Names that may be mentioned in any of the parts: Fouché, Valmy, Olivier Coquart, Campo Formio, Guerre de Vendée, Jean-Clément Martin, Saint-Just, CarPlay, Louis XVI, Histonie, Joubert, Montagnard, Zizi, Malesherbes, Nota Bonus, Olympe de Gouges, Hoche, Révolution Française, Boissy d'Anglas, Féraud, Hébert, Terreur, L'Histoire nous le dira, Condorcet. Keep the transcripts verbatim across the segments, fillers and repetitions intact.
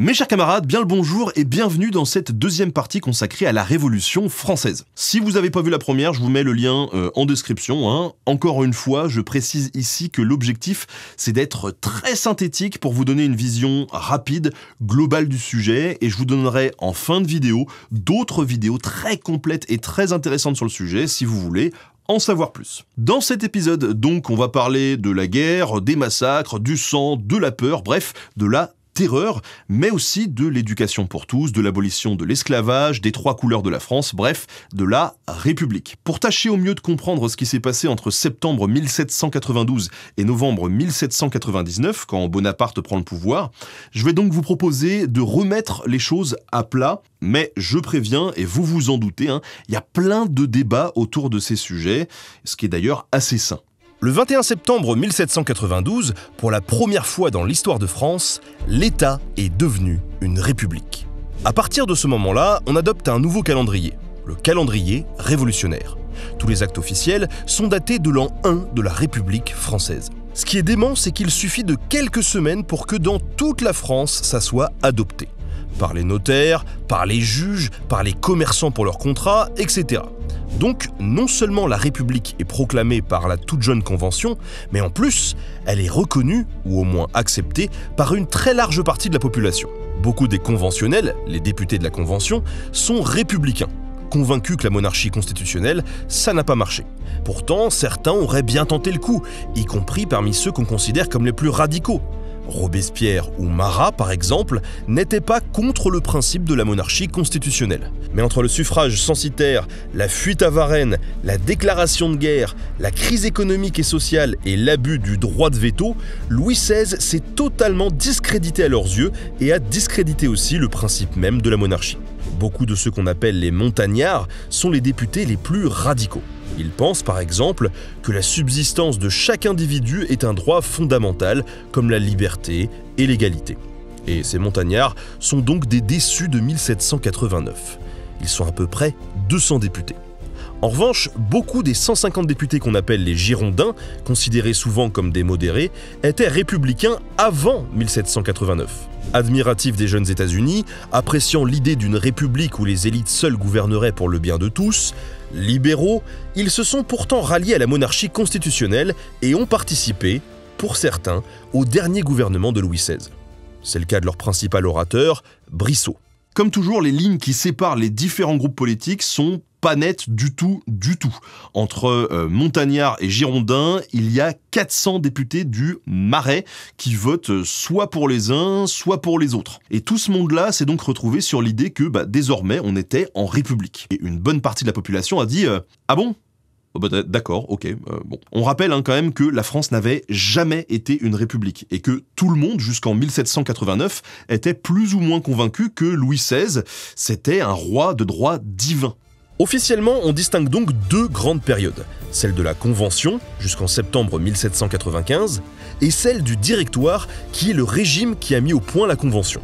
Mes chers camarades, bien le bonjour et bienvenue dans cette deuxième partie consacrée à la Révolution française. Si vous n'avez pas vu la première, je vous mets le lien euh, en description. Hein. Encore une fois, je précise ici que l'objectif, c'est d'être très synthétique pour vous donner une vision rapide, globale du sujet, et je vous donnerai en fin de vidéo d'autres vidéos très complètes et très intéressantes sur le sujet, si vous voulez en savoir plus. Dans cet épisode, donc, on va parler de la guerre, des massacres, du sang, de la peur, bref, de la terreur, mais aussi de l'éducation pour tous, de l'abolition de l'esclavage, des trois couleurs de la France, bref, de la République. Pour tâcher au mieux de comprendre ce qui s'est passé entre septembre mille sept cent quatre-vingt-douze et novembre mille sept cent quatre-vingt-dix-neuf, quand Bonaparte prend le pouvoir, je vais donc vous proposer de remettre les choses à plat. Mais je préviens, et vous vous en doutez, hein, il y a plein de débats autour de ces sujets, ce qui est d'ailleurs assez sain. Le vingt et un septembre mille sept cent quatre-vingt-douze, pour la première fois dans l'histoire de France, l'État est devenu une république. À partir de ce moment-là, on adopte un nouveau calendrier, le calendrier révolutionnaire. Tous les actes officiels sont datés de l'an un de la République française. Ce qui est dément, c'est qu'il suffit de quelques semaines pour que dans toute la France, ça soit adopté. Par les notaires, par les juges, par les commerçants pour leurs contrats, et cetera. Donc, non seulement la République est proclamée par la toute jeune Convention, mais en plus, elle est reconnue, ou au moins acceptée, par une très large partie de la population. Beaucoup des conventionnels, les députés de la Convention, sont républicains, convaincus que la monarchie constitutionnelle, ça n'a pas marché. Pourtant, certains auraient bien tenté le coup, y compris parmi ceux qu'on considère comme les plus radicaux. Robespierre ou Marat, par exemple, n'étaient pas contre le principe de la monarchie constitutionnelle. Mais entre le suffrage censitaire, la fuite à Varennes, la déclaration de guerre, la crise économique et sociale et l'abus du droit de veto, Louis seize s'est totalement discrédité à leurs yeux et a discrédité aussi le principe même de la monarchie. Beaucoup de ceux qu'on appelle les montagnards sont les députés les plus radicaux. Ils pensent par exemple que la subsistance de chaque individu est un droit fondamental comme la liberté et l'égalité. Et ces montagnards sont donc des déçus de mille sept cent quatre-vingt-neuf. Ils sont à peu près deux cents députés. En revanche, beaucoup des cent cinquante députés qu'on appelle les Girondins, considérés souvent comme des modérés, étaient républicains avant mille sept cent quatre-vingt-neuf. Admiratifs des jeunes États-Unis, appréciant l'idée d'une république où les élites seules gouverneraient pour le bien de tous, libéraux, ils se sont pourtant ralliés à la monarchie constitutionnelle et ont participé, pour certains, au dernier gouvernement de Louis seize. C'est le cas de leur principal orateur, Brissot. Comme toujours, les lignes qui séparent les différents groupes politiques sont pas nettes du tout, du tout. Entre euh, montagnards et girondins, il y a quatre cents députés du Marais qui votent soit pour les uns, soit pour les autres. Et tout ce monde-là s'est donc retrouvé sur l'idée que bah, désormais on était en République. Et une bonne partie de la population a dit euh, « Ah bon ? » Oh bah d'accord, ok, euh, bon. On rappelle hein, quand même que la France n'avait jamais été une république et que tout le monde, jusqu'en mille sept cent quatre-vingt-neuf, était plus ou moins convaincu que Louis seize, c'était un roi de droit divin. Officiellement, on distingue donc deux grandes périodes, celle de la Convention, jusqu'en septembre mille sept cent quatre-vingt-quinze, et celle du Directoire, qui est le régime qui a mis au point la Convention.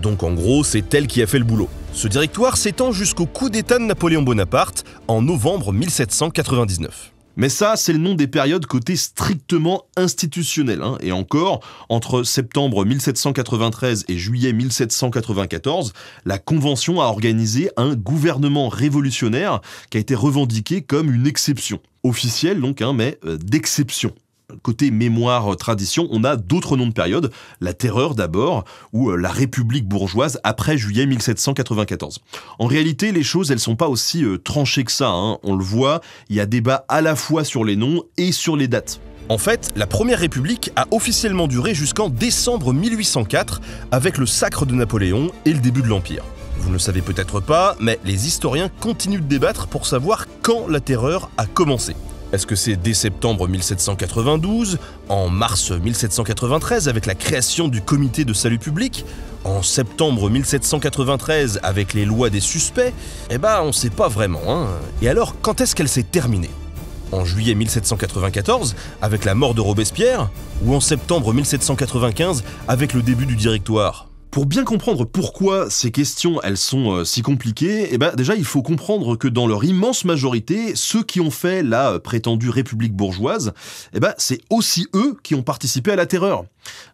Donc en gros, c'est elle qui a fait le boulot. Ce Directoire s'étend jusqu'au coup d'État de Napoléon Bonaparte, en novembre mille sept cent quatre-vingt-dix-neuf. Mais ça, c'est le nom des périodes côté strictement institutionnel. Hein. Et encore, entre septembre mille sept cent quatre-vingt-treize et juillet mille sept cent quatre-vingt-quatorze, la Convention a organisé un gouvernement révolutionnaire qui a été revendiqué comme une exception. Officielle donc, hein, mais euh, d'exception. Côté mémoire tradition, on a d'autres noms de périodes, la Terreur d'abord, ou la République bourgeoise après juillet mille sept cent quatre-vingt-quatorze. En réalité, les choses, elles sont pas aussi euh, tranchées que ça, hein. On le voit, il y a débat à la fois sur les noms et sur les dates. En fait, la Première République a officiellement duré jusqu'en décembre mille huit cent quatre, avec le sacre de Napoléon et le début de l'Empire. Vous ne le savez peut-être pas, mais les historiens continuent de débattre pour savoir quand la Terreur a commencé. Est-ce que c'est dès septembre mille sept cent quatre-vingt-douze, en mars mille sept cent quatre-vingt-treize avec la création du comité de salut public, en septembre mille sept cent quatre-vingt-treize avec les lois des suspects? Eh ben, on sait pas vraiment, hein. Et alors, quand est-ce qu'elle s'est terminée? En juillet mille sept cent quatre-vingt-quatorze, avec la mort de Robespierre, ou en septembre mille sept cent quatre-vingt-quinze, avec le début du Directoire? Pour bien comprendre pourquoi ces questions elles sont si compliquées, eh ben déjà il faut comprendre que dans leur immense majorité, ceux qui ont fait la prétendue République bourgeoise, eh ben c'est aussi eux qui ont participé à la terreur.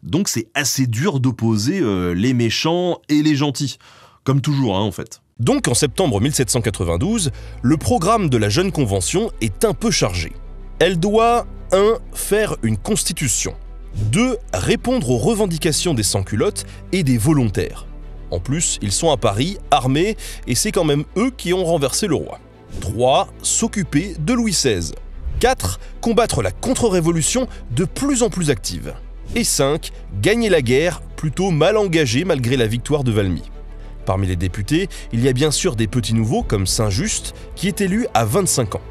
Donc c'est assez dur d'opposer euh, les méchants et les gentils, comme toujours hein, en fait. Donc en septembre mille sept cent quatre-vingt-douze, le programme de la Jeune Convention est un peu chargé. Elle doit un faire une constitution, deux répondre aux revendications des sans-culottes et des volontaires. En plus, ils sont à Paris, armés, et c'est quand même eux qui ont renversé le roi. trois S'occuper de Louis seize. quatre Combattre la contre-révolution de plus en plus active. Et cinq Gagner la guerre, plutôt mal engagée malgré la victoire de Valmy. Parmi les députés, il y a bien sûr des petits nouveaux comme Saint-Just, qui est élu à vingt-cinq ans.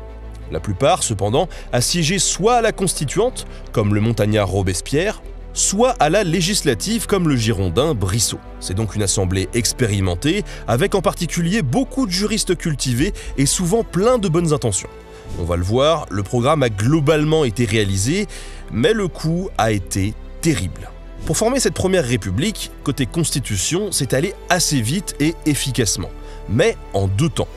La plupart, cependant, assiégeaient soit à la Constituante, comme le montagnard Robespierre, soit à la Législative, comme le Girondin Brissot. C'est donc une assemblée expérimentée, avec en particulier beaucoup de juristes cultivés et souvent plein de bonnes intentions. On va le voir, le programme a globalement été réalisé, mais le coup a été terrible. Pour former cette première république, côté constitution, c'est allé assez vite et efficacement, mais en deux temps.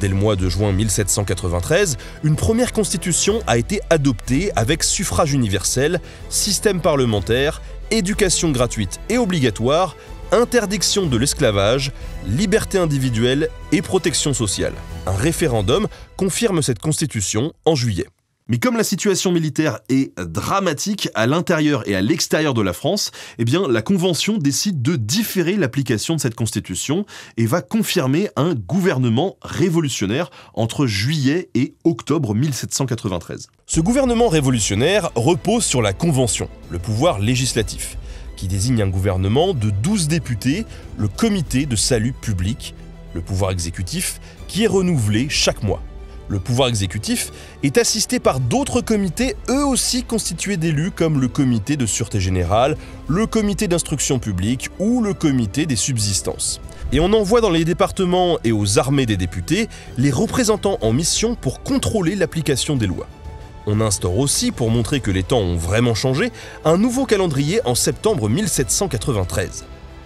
Dès le mois de juin mille sept cent quatre-vingt-treize, une première constitution a été adoptée avec suffrage universel, système parlementaire, éducation gratuite et obligatoire, interdiction de l'esclavage, liberté individuelle et protection sociale. Un référendum confirme cette constitution en juillet. Mais comme la situation militaire est dramatique à l'intérieur et à l'extérieur de la France, eh bien la Convention décide de différer l'application de cette Constitution et va confirmer un gouvernement révolutionnaire entre juillet et octobre mille sept cent quatre-vingt-treize. Ce gouvernement révolutionnaire repose sur la Convention, le pouvoir législatif, qui désigne un gouvernement de douze députés, le Comité de salut public, le pouvoir exécutif, qui est renouvelé chaque mois. Le pouvoir exécutif est assisté par d'autres comités, eux aussi constitués d'élus comme le comité de sûreté générale, le comité d'instruction publique ou le comité des subsistances. Et on envoie dans les départements et aux armées des députés les représentants en mission pour contrôler l'application des lois. On instaure aussi, pour montrer que les temps ont vraiment changé, un nouveau calendrier en septembre mille sept cent quatre-vingt-treize.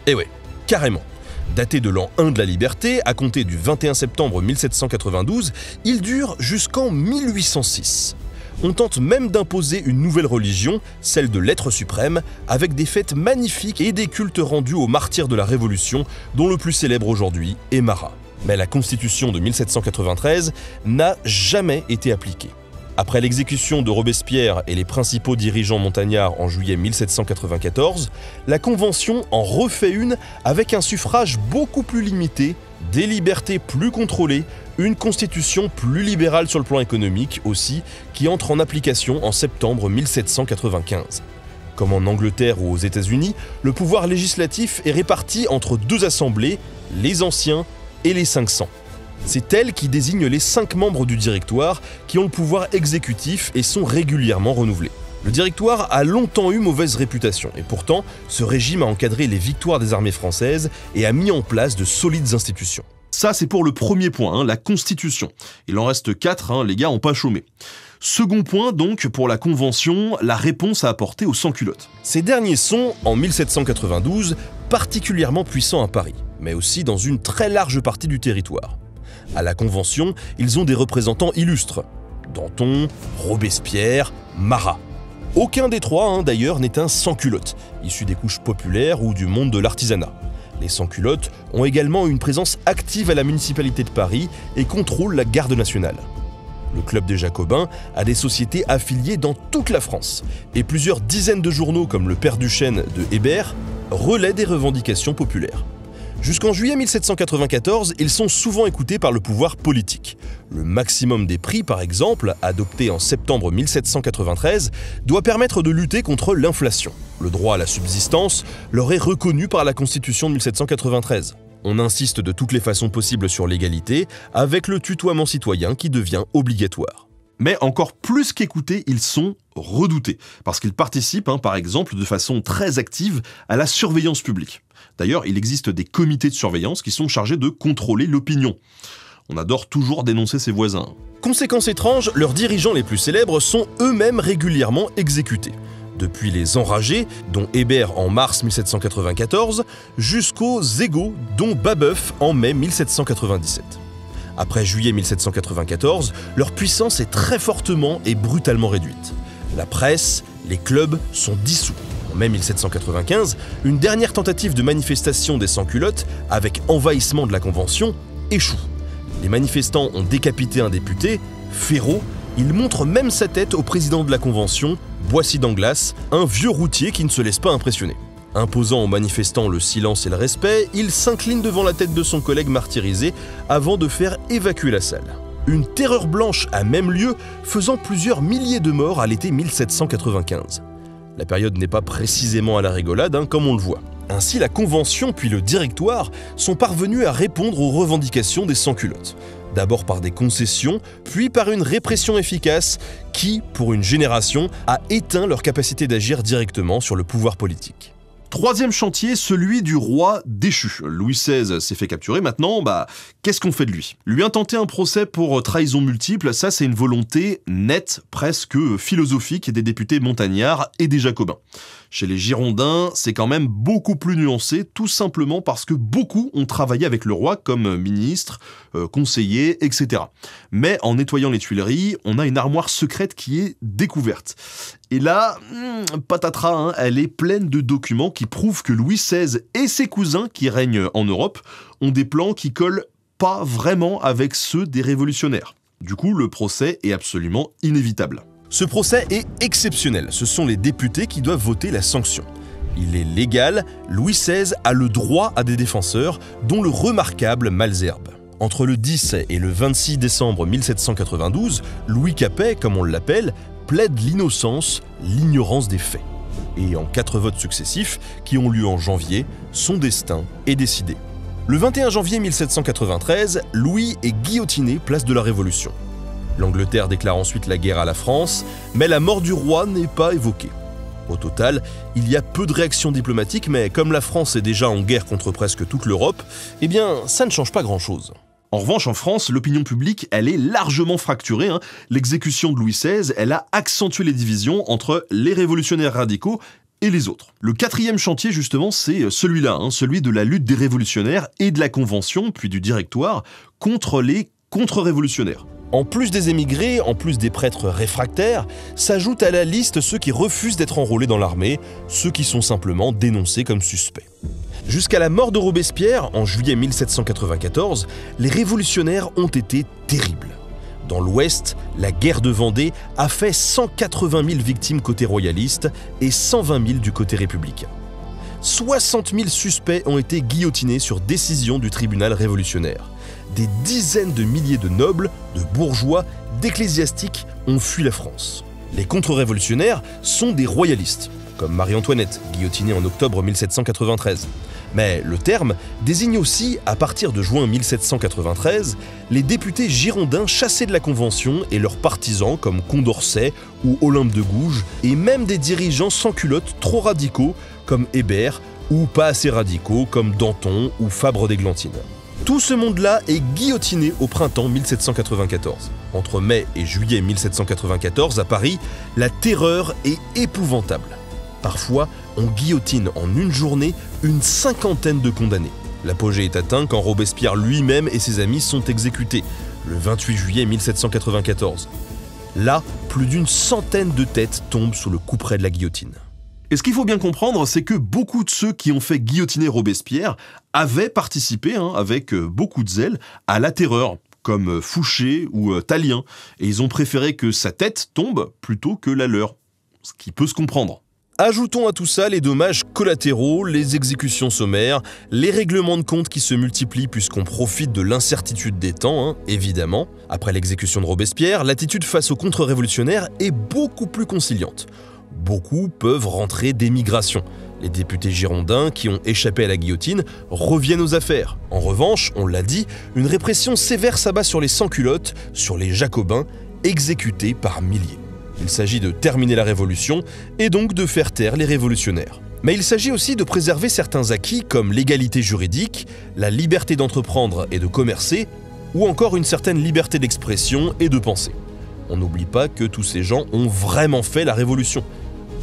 Eh ouais, carrément. Daté de l'an un de la liberté, à compter du vingt et un septembre mille sept cent quatre-vingt-douze, il dure jusqu'en mille huit cent six. On tente même d'imposer une nouvelle religion, celle de l'être suprême, avec des fêtes magnifiques et des cultes rendus aux martyrs de la Révolution, dont le plus célèbre aujourd'hui est Marat. Mais la Constitution de mille sept cent quatre-vingt-treize n'a jamais été appliquée. Après l'exécution de Robespierre et les principaux dirigeants montagnards en juillet mille sept cent quatre-vingt-quatorze, la Convention en refait une avec un suffrage beaucoup plus limité, des libertés plus contrôlées, une constitution plus libérale sur le plan économique aussi, qui entre en application en septembre mille sept cent quatre-vingt-quinze. Comme en Angleterre ou aux États-Unis, le pouvoir législatif est réparti entre deux assemblées, les anciens et les cinq cents. C'est elle qui désigne les cinq membres du directoire qui ont le pouvoir exécutif et sont régulièrement renouvelés. Le directoire a longtemps eu mauvaise réputation et pourtant, ce régime a encadré les victoires des armées françaises et a mis en place de solides institutions. Ça, c'est pour le premier point, hein, la Constitution. Il en reste quatre, hein, les gars n'ont pas chômé. Second point donc, pour la Convention, la réponse à apporter aux sans-culottes. Ces derniers sont, en mille sept cent quatre-vingt-douze, particulièrement puissants à Paris, mais aussi dans une très large partie du territoire. À la Convention, ils ont des représentants illustres. Danton, Robespierre, Marat. Aucun des trois, hein, d'ailleurs, n'est un sans-culotte, issu des couches populaires ou du monde de l'artisanat. Les sans-culottes ont également une présence active à la municipalité de Paris et contrôlent la garde nationale. Le Club des Jacobins a des sociétés affiliées dans toute la France, et plusieurs dizaines de journaux comme Le Père Duchesne de Hébert relaient des revendications populaires. Jusqu'en juillet mille sept cent quatre-vingt-quatorze, ils sont souvent écoutés par le pouvoir politique. Le maximum des prix, par exemple, adopté en septembre mille sept cent quatre-vingt-treize, doit permettre de lutter contre l'inflation. Le droit à la subsistance leur est reconnu par la Constitution de mille sept cent quatre-vingt-treize. On insiste de toutes les façons possibles sur l'égalité, avec le tutoiement citoyen qui devient obligatoire. Mais encore plus qu'écoutés, ils sont redoutés, parce qu'ils participent, hein, par exemple, de façon très active à la surveillance publique. D'ailleurs, il existe des comités de surveillance qui sont chargés de contrôler l'opinion. On adore toujours dénoncer ses voisins. Conséquence étrange, leurs dirigeants les plus célèbres sont eux-mêmes régulièrement exécutés. depuis les enragés, dont Hébert en mars mille sept cent quatre-vingt-quatorze, jusqu'aux égaux, dont Babeuf en mai mille sept cent quatre-vingt-dix-sept. Après juillet mille sept cent quatre-vingt-quatorze, leur puissance est très fortement et brutalement réduite. La presse, les clubs sont dissous. En mai mille sept cent quatre-vingt-quinze, une dernière tentative de manifestation des sans-culottes, avec envahissement de la Convention, échoue. Les manifestants ont décapité un député, Féraud. Il montre même sa tête au président de la Convention, Boissy d'Anglas, un vieux routier qui ne se laisse pas impressionner. Imposant aux manifestants le silence et le respect, il s'incline devant la tête de son collègue martyrisé avant de faire évacuer la salle. Une terreur blanche a même lieu, faisant plusieurs milliers de morts à l'été mille sept cent quatre-vingt-quinze. La période n'est pas précisément à la rigolade, hein, comme on le voit. Ainsi, la Convention puis le Directoire sont parvenus à répondre aux revendications des sans-culottes. D'abord par des concessions, puis par une répression efficace qui, pour une génération, a éteint leur capacité d'agir directement sur le pouvoir politique. Troisième chantier, celui du roi déchu. Louis seize s'est fait capturer, maintenant, bah, qu'est-ce qu'on fait de lui? Lui intenter un procès pour trahison multiple, ça c'est une volonté nette, presque philosophique des députés montagnards et des Jacobins. Chez les Girondins, c'est quand même beaucoup plus nuancé, tout simplement parce que beaucoup ont travaillé avec le roi comme ministre, euh, conseiller, et cetera. Mais en nettoyant les Tuileries, on a une armoire secrète qui est découverte. Et là, hmm, patatras, hein, elle est pleine de documents qui prouvent que Louis seize et ses cousins qui règnent en Europe ont des plans qui collent pas vraiment avec ceux des révolutionnaires. Du coup, le procès est absolument inévitable. Ce procès est exceptionnel, ce sont les députés qui doivent voter la sanction. Il est légal, Louis seize a le droit à des défenseurs, dont le remarquable Malesherbes. Entre le dix et le vingt-six décembre mille sept cent quatre-vingt-douze, Louis Capet, comme on l'appelle, plaide l'innocence, l'ignorance des faits. Et en quatre votes successifs, qui ont lieu en janvier, son destin est décidé. Le vingt et un janvier mille sept cent quatre-vingt-treize, Louis est guillotiné place de la Révolution. L'Angleterre déclare ensuite la guerre à la France, mais la mort du roi n'est pas évoquée. Au total, il y a peu de réactions diplomatiques, mais comme la France est déjà en guerre contre presque toute l'Europe, eh bien, ça ne change pas grand-chose. En revanche, en France, l'opinion publique, elle est largement fracturée, hein. L'exécution de Louis seize, elle a accentué les divisions entre les révolutionnaires radicaux et les autres. Le quatrième chantier, justement, c'est celui-là, hein, celui de la lutte des révolutionnaires et de la Convention, puis du Directoire, contre les contre-révolutionnaires. En plus des émigrés, en plus des prêtres réfractaires, s'ajoutent à la liste ceux qui refusent d'être enrôlés dans l'armée, ceux qui sont simplement dénoncés comme suspects. Jusqu'à la mort de Robespierre, en juillet mille sept cent quatre-vingt-quatorze, les révolutionnaires ont été terribles. Dans l'Ouest, la guerre de Vendée a fait cent quatre-vingt mille victimes côté royaliste et cent vingt mille du côté républicain. soixante mille suspects ont été guillotinés sur décision du tribunal révolutionnaire. Des dizaines de milliers de nobles, de bourgeois, d'ecclésiastiques ont fui la France. Les contre-révolutionnaires sont des royalistes, comme Marie-Antoinette, guillotinée en octobre mille sept cent quatre-vingt-treize. Mais le terme désigne aussi, à partir de juin mille sept cent quatre-vingt-treize, les députés girondins chassés de la Convention et leurs partisans comme Condorcet ou Olympe de Gouges, et même des dirigeants sans culottes trop radicaux comme Hébert, ou pas assez radicaux comme Danton ou Fabre d'Églantine. Tout ce monde-là est guillotiné au printemps mille sept cent quatre-vingt-quatorze. Entre mai et juillet mille sept cent quatre-vingt-quatorze, à Paris, la terreur est épouvantable. Parfois, on guillotine en une journée une cinquantaine de condamnés. L'apogée est atteint quand Robespierre lui-même et ses amis sont exécutés, le vingt-huit juillet mille sept cent quatre-vingt-quatorze. Là, plus d'une centaine de têtes tombent sous le couperet de la guillotine. Et ce qu'il faut bien comprendre, c'est que beaucoup de ceux qui ont fait guillotiner Robespierre avaient participé, hein, avec beaucoup de zèle, à la terreur, comme Fouché ou Tallien, et ils ont préféré que sa tête tombe plutôt que la leur, ce qui peut se comprendre. Ajoutons à tout ça les dommages collatéraux, les exécutions sommaires, les règlements de comptes qui se multiplient puisqu'on profite de l'incertitude des temps, hein, évidemment. Après l'exécution de Robespierre, l'attitude face aux contre-révolutionnaires est beaucoup plus conciliante. Beaucoup peuvent rentrer d'émigration. Les députés girondins qui ont échappé à la guillotine reviennent aux affaires. En revanche, on l'a dit, une répression sévère s'abat sur les sans-culottes, sur les jacobins, exécutés par milliers. Il s'agit de terminer la Révolution et donc de faire taire les révolutionnaires. Mais il s'agit aussi de préserver certains acquis comme l'égalité juridique, la liberté d'entreprendre et de commercer, ou encore une certaine liberté d'expression et de pensée. On n'oublie pas que tous ces gens ont vraiment fait la Révolution.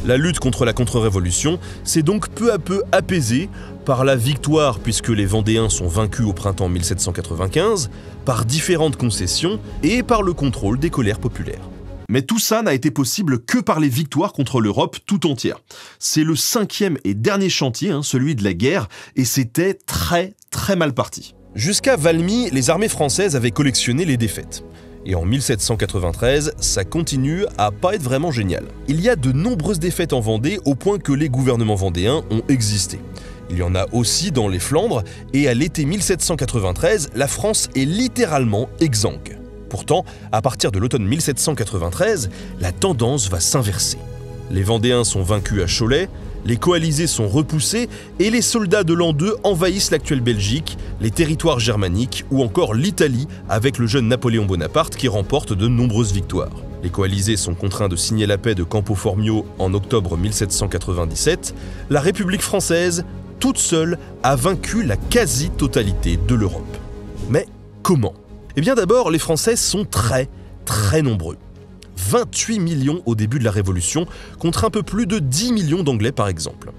La lutte contre la contre-révolution s'est donc peu à peu apaisée par la victoire, puisque les Vendéens sont vaincus au printemps mille sept cent quatre-vingt-quinze, par différentes concessions et par le contrôle des colères populaires. Mais tout ça n'a été possible que par les victoires contre l'Europe tout entière. C'est le cinquième et dernier chantier, hein, celui de la guerre, et c'était très très mal parti. Jusqu'à Valmy, les armées françaises avaient collectionné les défaites. Et en mille sept cent quatre-vingt-treize, ça continue à pas être vraiment génial. Il y a de nombreuses défaites en Vendée, au point que les gouvernements vendéens ont existé. Il y en a aussi dans les Flandres, et à l'été mille sept cent quatre-vingt-treize, la France est littéralement exsangue. Pourtant, à partir de l'automne mille sept cent quatre-vingt-treize, la tendance va s'inverser. Les Vendéens sont vaincus à Cholet, les coalisés sont repoussés et les soldats de l'an deux envahissent l'actuelle Belgique, les territoires germaniques ou encore l'Italie avec le jeune Napoléon Bonaparte qui remporte de nombreuses victoires. Les coalisés sont contraints de signer la paix de Campo Formio en octobre mille sept cent quatre-vingt-dix-sept. La République française, toute seule, a vaincu la quasi-totalité de l'Europe. Mais comment? Eh bien d'abord, les Français sont très, très nombreux. vingt-huit millions au début de la Révolution, contre un peu plus de dix millions d'Anglais par exemple.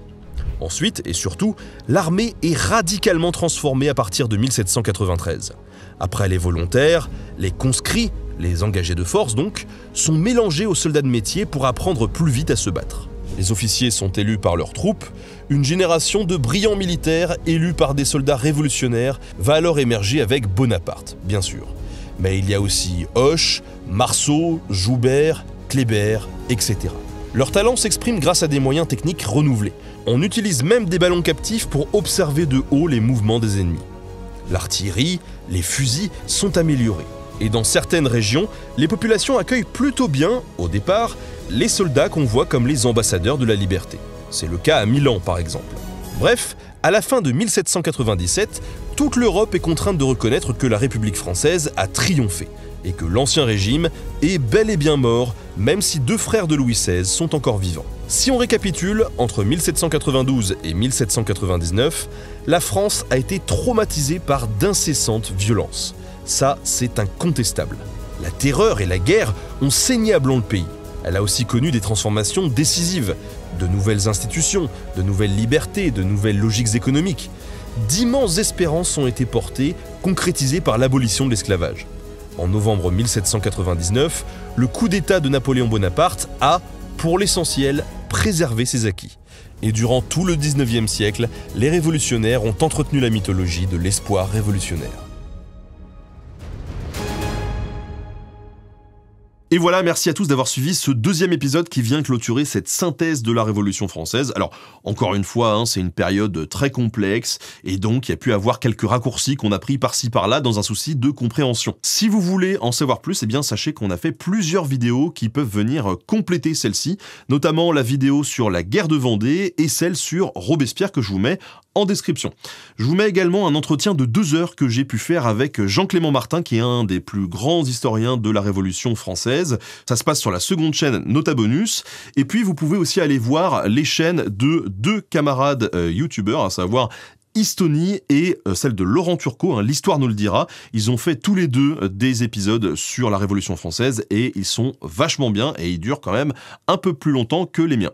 Ensuite, et surtout, l'armée est radicalement transformée à partir de mille sept cent quatre-vingt-treize. Après les volontaires, les conscrits, les engagés de force donc, sont mélangés aux soldats de métier pour apprendre plus vite à se battre. Les officiers sont élus par leurs troupes, une génération de brillants militaires élus par des soldats révolutionnaires va alors émerger avec Bonaparte, bien sûr. Mais il y a aussi Hoche, Marceau, Joubert, Kléber, et cetera. Leur talent s'exprime grâce à des moyens techniques renouvelés. On utilise même des ballons captifs pour observer de haut les mouvements des ennemis. L'artillerie, les fusils sont améliorés. Et dans certaines régions, les populations accueillent plutôt bien, au départ, les soldats qu'on voit comme les ambassadeurs de la liberté. C'est le cas à Milan, par exemple. Bref, à la fin de mille sept cent quatre-vingt-dix-sept, toute l'Europe est contrainte de reconnaître que la République française a triomphé et que l'Ancien Régime est bel et bien mort, même si deux frères de Louis seize sont encore vivants. Si on récapitule, entre mille sept cent quatre-vingt-douze et mille sept cent quatre-vingt-dix-neuf, la France a été traumatisée par d'incessantes violences. Ça, c'est incontestable. La terreur et la guerre ont saigné à blanc le pays. Elle a aussi connu des transformations décisives, de nouvelles institutions, de nouvelles libertés, de nouvelles logiques économiques. D'immenses espérances ont été portées, concrétisées par l'abolition de l'esclavage. En novembre mille sept cent quatre-vingt-dix-neuf, le coup d'État de Napoléon Bonaparte a, pour l'essentiel, préservé ses acquis. Et durant tout le dix-neuvième siècle, les révolutionnaires ont entretenu la mythologie de l'espoir révolutionnaire. Et voilà, merci à tous d'avoir suivi ce deuxième épisode qui vient clôturer cette synthèse de la Révolution française. Alors, encore une fois, hein, c'est une période très complexe, et donc il y a pu avoir quelques raccourcis qu'on a pris par-ci par-là dans un souci de compréhension. Si vous voulez en savoir plus, eh bien sachez qu'on a fait plusieurs vidéos qui peuvent venir compléter celle-ci, notamment la vidéo sur la guerre de Vendée et celle sur Robespierre que je vous mets en description. Je vous mets également un entretien de deux heures que j'ai pu faire avec Jean-Clément Martin, qui est un des plus grands historiens de la Révolution française. Ça se passe sur la seconde chaîne Nota Bonus. Et puis, vous pouvez aussi aller voir les chaînes de deux camarades euh, youtubeurs, à savoir Histonie et celle de Laurent Turcot, hein, l'histoire nous le dira. Ils ont fait tous les deux des épisodes sur la Révolution française et ils sont vachement bien et ils durent quand même un peu plus longtemps que les miens.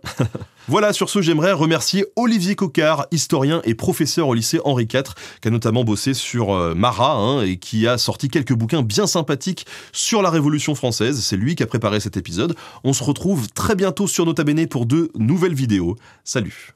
Voilà, sur ce, j'aimerais remercier Olivier Coquart, historien et professeur au lycée Henri quatre, qui a notamment bossé sur euh, Marat hein, et qui a sorti quelques bouquins bien sympathiques sur la Révolution française. C'est lui qui a préparé cet épisode. On se retrouve très bientôt sur Nota Bene pour de nouvelles vidéos. Salut!